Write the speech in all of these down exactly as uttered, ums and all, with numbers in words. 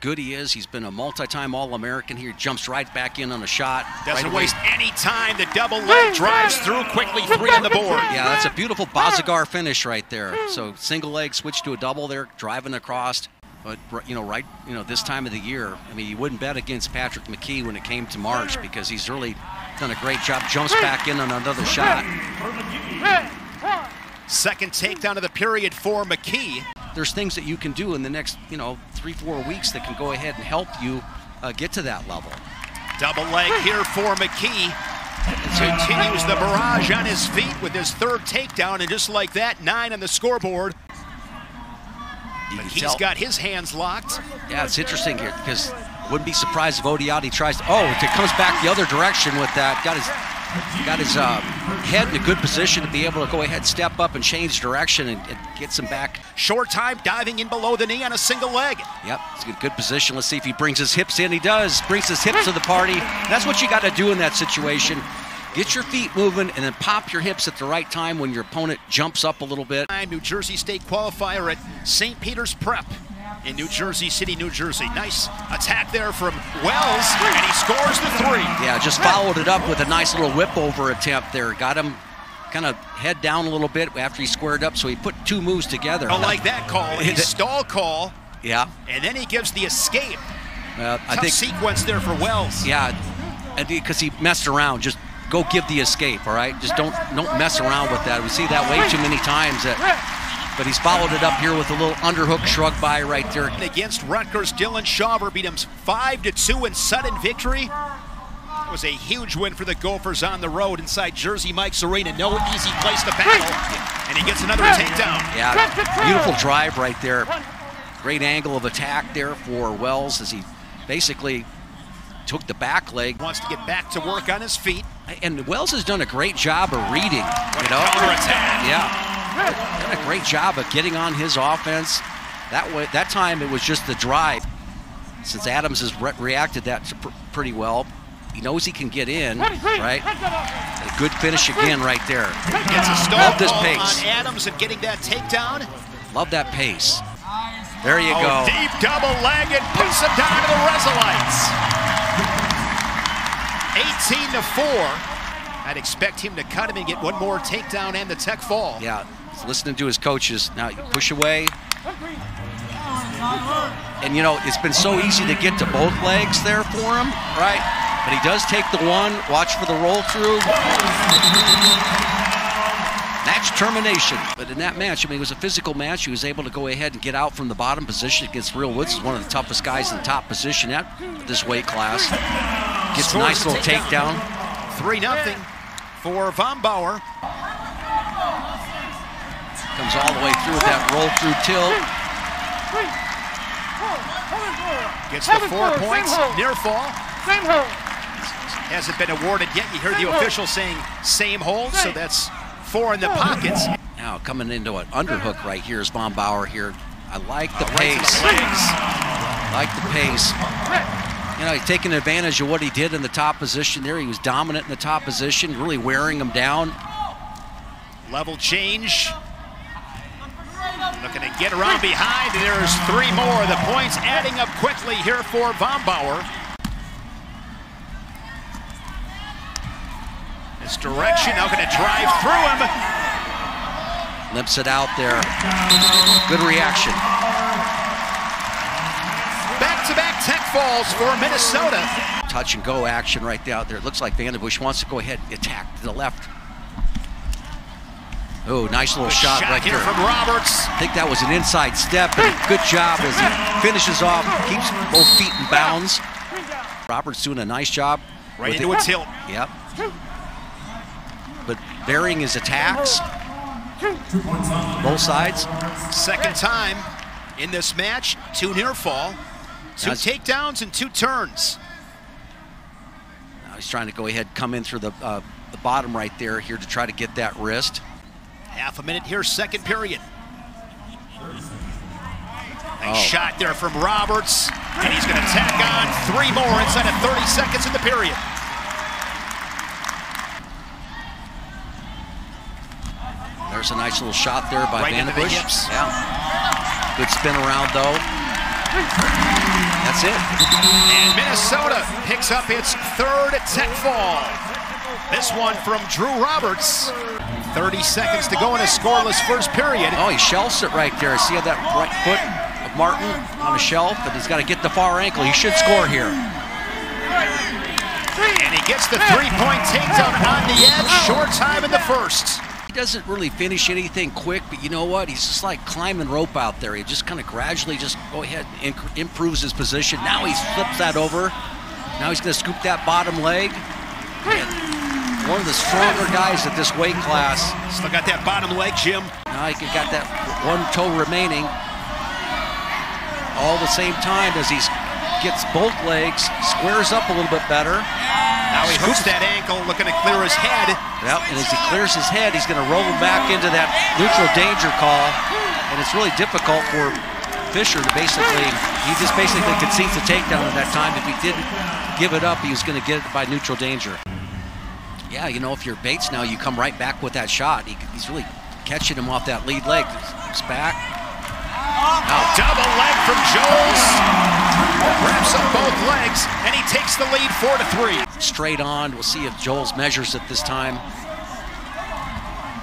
good he is. He's been a multi-time All-American here. Jumps right back in on a shot. Doesn't right waste any time. The double leg drives through quickly. Three on the board. Yeah, that's a beautiful Bazigar finish right there. So single leg switch to a double there, driving across. But, you know, right, you know, this time of the year, I mean, you wouldn't bet against Patrick McKee when it came to March because he's really done a great job. Jumps back in on another shot. Second takedown of the period for McKee. There's things that you can do in the next, you know, three, four weeks that can go ahead and help you uh, get to that level. Double leg here for McKee. Continues the barrage on his feet with his third takedown, and just like that, nine on the scoreboard. McKee's got his hands locked. Yeah, it's interesting here because wouldn't be surprised if Odiati tries to, oh, if it comes back the other direction with that. Got his got his uh, head in a good position to be able to go ahead, step up and change direction and, and gets him back. Short time, diving in below the knee on a single leg. Yep, it's a good position. Let's see if he brings his hips in. He does, brings his hips to the party. That's what you got to do in that situation. Get your feet moving and then pop your hips at the right time when your opponent jumps up a little bit. New Jersey State qualifier at Saint Peter's Prep in New Jersey City, New Jersey. Nice attack there from Wells, and he scores the three. Yeah, just followed it up with a nice little whip over attempt there. Got him kind of head down a little bit after he squared up, so he put two moves together. I like that call, his stall call. Yeah. And then he gives the escape. Uh, I think sequence there for Wells. Yeah, because he messed around. Just go give the escape, all right? Just don't don't mess around with that. We see that way too many times. That, but he's followed it up here with a little underhook shrug by right there. Against Rutgers, Dylan Schauber beat him five to two in sudden victory. That was a huge win for the Gophers on the road inside Jersey Mike's Arena. No easy place to battle. And he gets another takedown. Yeah, beautiful drive right there. Great angle of attack there for Wells as he basically took the back leg. Wants to get back to work on his feet. And Wells has done a great job of reading. What you know? Attack. Yeah. Done a great job of getting on his offense. That way, that time it was just the drive. Since Adams has re reacted that to pr pretty well, he knows he can get in, right? A good finish again right there. Gets a stall on Adams and getting that takedown. Love that pace. There you go. Oh, deep double leg and puts him down to the Resolites. eighteen to four. I'd expect him to cut him and get one more takedown and the tech fall. Yeah, he's listening to his coaches. Now you push away. And you know, it's been so easy to get to both legs there for him, right? But he does take the one. Watch for the roll through. Match termination. But in that match, I mean, it was a physical match. He was able to go ahead and get out from the bottom position against Real Woods. He's one of the toughest guys in the top position at this weight class. Gets a nice little takedown. three nothing for Vonne Bauer. Comes all the way through with that roll through tilt. Gets the four points, near fall. Hasn't been awarded yet. You heard the official saying same hold, so that's four in the pockets. Now coming into an underhook right here is Vonne Bauer here. I like the pace. I like the pace. You know, he's taking advantage of what he did in the top position there. He was dominant in the top position, really wearing him down. Level change. Looking to get around behind. There's three more. The points adding up quickly here for Vonne Bauer. This direction, now going to drive through him. Limps it out there. Good reaction. Back-to-back tech falls for Minnesota. Touch and go action right there out there. It looks like Vandenbusch wants to go ahead and attack to the left. Oh, nice little shot, shot right here there. From Roberts. I think that was an inside step, and good job as he finishes off, keeps both feet in bounds. Roberts doing a nice job. Right into it. a tilt. Yep. But varying his attacks. Both sides. Second time in this match, two near fall. Two takedowns and two turns. Now he's trying to go ahead, come in through the, uh, the bottom right there here to try to get that wrist. Half a minute here, second period. Nice oh. shot there from Roberts. And he's going to tack on three more inside of thirty seconds in the period. There's a nice little shot there by Vandenbusch. Yeah. Good spin around though. That's That's it. And Minnesota picks up its third tech fall. This one from Drew Roberts. thirty seconds to go in a scoreless first period. Oh, he shelves it right there. See how that right foot of Martin on a shelf, but he's got to get the far ankle. He should score here. And he gets the three-point takedown on the edge. Short time in the first. He doesn't really finish anything quick, but you know what? He's just like climbing rope out there. He just kind of gradually just go ahead and improves his position. Now he flips that over. Now he's going to scoop that bottom leg. And one of the stronger guys at this weight class. Still got that bottom leg, Jim. Now he got that one toe remaining. All the same time as he gets both legs, squares up a little bit better. Now he hooks that ankle, looking to clear his head. Yep, and as he clears his head, he's going to roll him back into that neutral danger call. And it's really difficult for Fischer to basically, he just basically concedes the takedown at that time. If he didn't give it up, he was going to get it by neutral danger. Yeah, you know, if you're Bates now, you come right back with that shot. He, he's really catching him off that lead leg. He's back. Now, double leg from Jones. Wraps up both legs, and he takes the lead four to three. Straight on. We'll see if Jones measures it this time.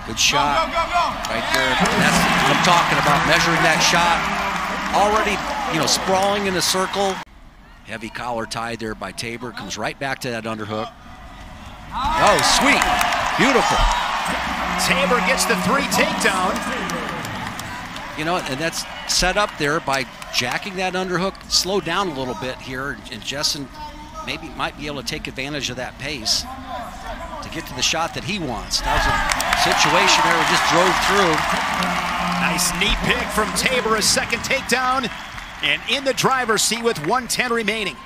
Good shot. Go, go, go, go. Right there. That's what I'm talking about, measuring that shot. Already, you know, sprawling in a circle. Heavy collar tie there by Tabor. Comes right back to that underhook. Oh, sweet. Beautiful. Tabor gets the three takedown. You know, and that's set up there by jacking that underhook. Slow down a little bit here, and Justin maybe might be able to take advantage of that pace to get to the shot that he wants. That was a situation there, he just drove through. Nice knee pick from Tabor, a second takedown, and in the driver's seat with one ten remaining.